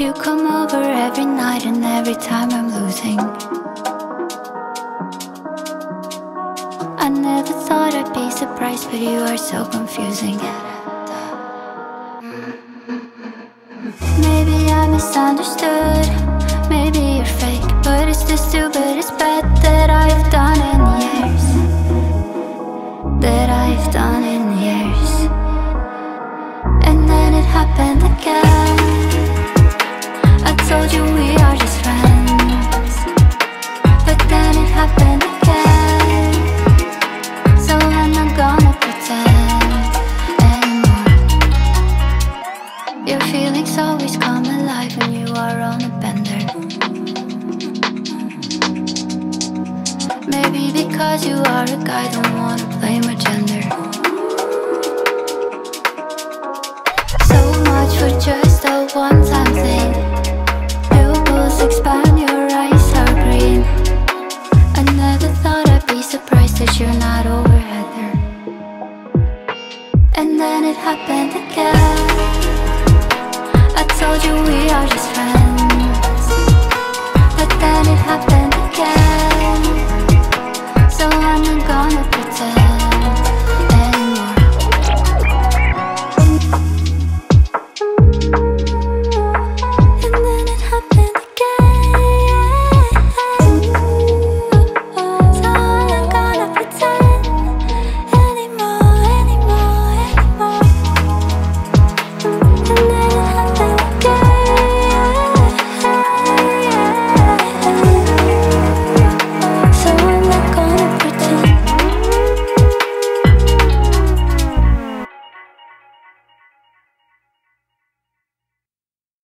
You come over every night, and every time I'm losing. I never thought I'd be surprised, but you are so confusing. Maybe I misunderstood, maybe you're fake, but it's the stupidest bet that I've done in years, that I've done in years. And then it happened again. I told you we are just friends, but then it happened again. So I'm not gonna pretend anymore. Your feelings always come alive when you are on a bender. Maybe because you are a guy, don't wanna blame your gender. So much for just a one-time thing. Pupils expand, your eyes are green. I never thought I'd be surprised that you're not over Heather. And then it happened again. I told you we are just friends.